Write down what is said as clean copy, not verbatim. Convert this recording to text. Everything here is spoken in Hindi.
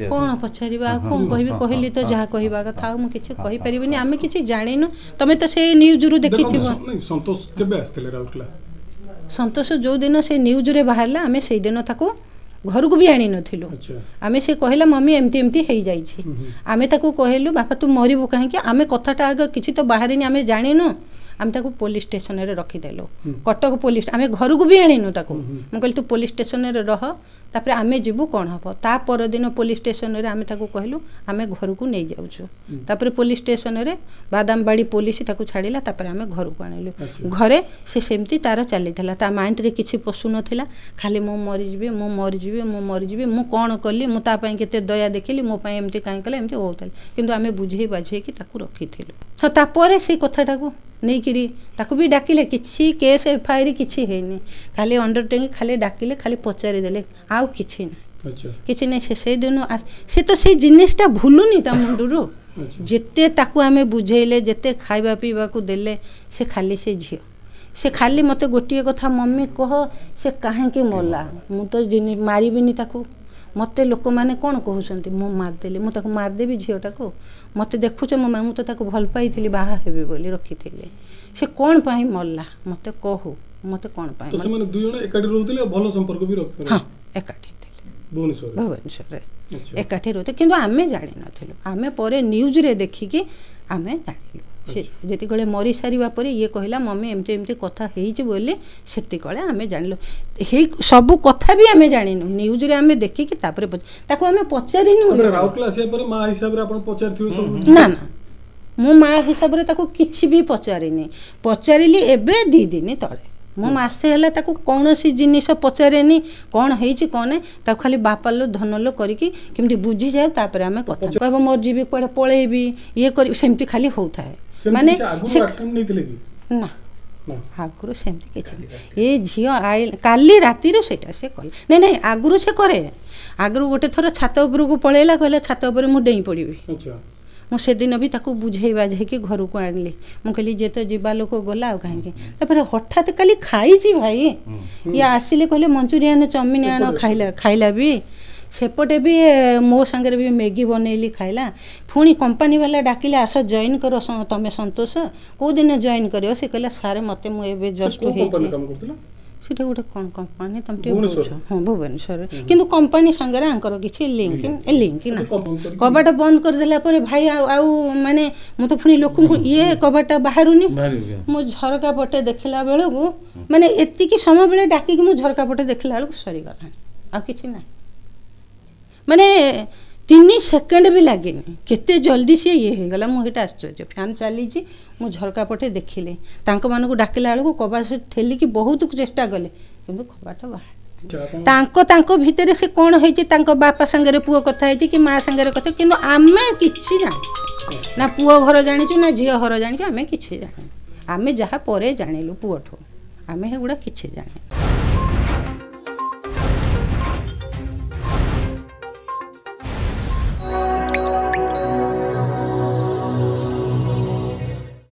कौन पचारा कौन कह कहली तो जहाँ कहवा कथा मुझे कहीपरि आम कि जानु तुम्हें तो से न्यूज रु देखी संतोष जो दिन से न्यूज रे बाहर आम से दिन ताको घर को भी आनी नथिलु आम से कहला मम्मी एमती एमती हो जाइए आम ताको कहलु बापा तू मरबू कहीं आम कथाटा आगे किसी तो बाहर आम जानु आम ताको पुलिस स्टेशन रे रखीदेलु कटक पुलिस आम घर को भी आनीनु ताको मु कहली तू पुलिस स्टेशन रे रह तापर आम जीवु कौन हम ता पर दिन पुलिस स्टेशन रे आम ताको कहलु आम घर को नहीं जाऊँ तापर पुलिस स्टेशन रे बादामबाड़ी पुलिस ताको छाड़िला तापर आम घर को आनिलु घरे से सेमती तार चली था ता माइंड रे किछि पशु नथिला खाली मो मरीजी मो मरीजी मो मरीजी मु कौन कली मु ता पई केते दया देखिली मो पई एमती काई कले एमती होतल किंतु आम बुझे बाझे कि ताको रखीथिलु ह तापर से कथाटा को नहीं किरी ताको भी डाकिले किछि केस एफआईआर किछि हेनी खाली अंडरटेकिंग खाली डाकिले खाली पचारि देले आउ किछि ना किछि नै से दिन से तो से जिनिसटा भूलुनी ता मुंडुरो जेते ताको आमे बुझेले जेते खाइबा पीबा को देले से खाली से झियो से खाली मते गोटिए कथा मम्मी कह से काहे के मोला मु तो जिनि मारिबिनी ताको मत लोक मैंने कौन कहते मु मारदेली मुझे मारदेवी झीटा को मत देखुच मो माँ मुझे भल पाई बाहा हेबी बोली रखी से कौन पाई मरला मत कहू मत कौन एकाठी भुवनेश्वर एकाठी रोते कि आम जानी नु आम पर न्यूज रे देखिकी आम जान जी गले मरी सारे ये कहला मम्मी एमती एमती कथा बोले से आम जानल सब कथा भी आम जानू न्यूज रे आम देखिकी आम पचारिनु ना ना मो माँ हिसाब रे किसी भी पचारिनी पचारि एबे दी दिन तले मो मासे कौन सी जिनिस पचारेनी कौन होती कौन ना खाली बापा लो धन लो करके बुझी जाए तापर आम कथा कह मोर जीवी कड़े पलैबी ये करमती खाली होता है माने ना आगुरी सेमती कि ये झी आई काली रातिर से कले नहीं नहीं आगुरी से करे आगुरी गोटे थर छात उपरको पलैला कहला छात उपर मु डेई पड़ी मुझे दिन भी ताको बुझे बाझे कि घर को आनली मुझे जे तो जीवा लोक गला कहीं हठात खाली खाई भाई ये आसिले कहले मंचूरियन चाउमिन आण खाइला खाइला भी सेपटे भी मो सांगे भी मैगी बनैली खाइला पुणी कंपनी वाला डाकिले आस जॉइन कर तुम संतोष कौ दिन जॉइन कर कहला सारे मत मुझे जस्ट हो सीटा गोटे कौन कंपानी तुम बुझ हाँ भुवनेश्वर कि कंपानी सांगर आंकर किसी लिंक ना कबाट बंद करदेला भाई आउ माने मु तो पुणी लोक ये कबाट बाहर मु झरका पटे देखला बेलू माने एतिक समय बेले डाकिक मु झरका पटे देखला बेलू सरीगला आ कि ना माने 3 सेकेंड भी लगे केते जल्दी सी ये होगा मुझे आश्चर्य फैन चली मु झरका पटे देखिले मानक डाकिला बेलू कबाट ठेलिकी बहुत चेष्टा कले कि कबाट बाहर भितर से कौन होती बापा सांगे पुओ कथा कि माँ सांगे कथा कि आम कि ना पुओ घर जाचु ना झील घर जाचु आम कि जान आम जहाँ पर जानिलु पुओ ठू आम एगुड़ा कि जान।